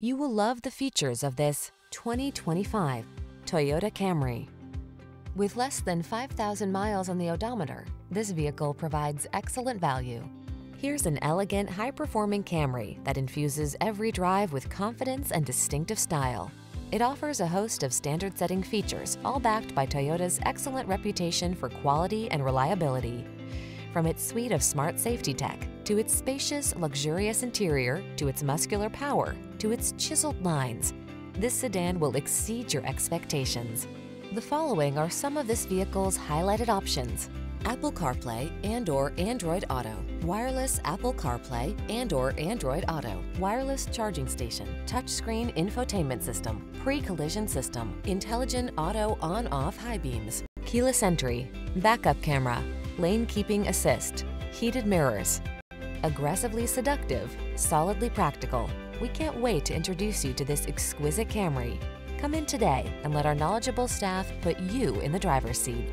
You will love the features of this 2025 Toyota Camry. With less than 5,000 miles on the odometer, this vehicle provides excellent value. Here's an elegant, high-performing Camry that infuses every drive with confidence and distinctive style. It offers a host of standard-setting features, all backed by Toyota's excellent reputation for quality and reliability. From its suite of smart safety tech, to its spacious, luxurious interior, to its muscular power, to its chiseled lines, this sedan will exceed your expectations. The following are some of this vehicle's highlighted options: Apple CarPlay and/or Android Auto, wireless Apple CarPlay and/or Android Auto, wireless charging station, touchscreen infotainment system, pre-collision system, intelligent auto on-off high beams, keyless entry, backup camera, lane keeping assist, heated mirrors. Aggressively seductive, solidly practical. We can't wait to introduce you to this exquisite Camry. Come in today and let our knowledgeable staff put you in the driver's seat.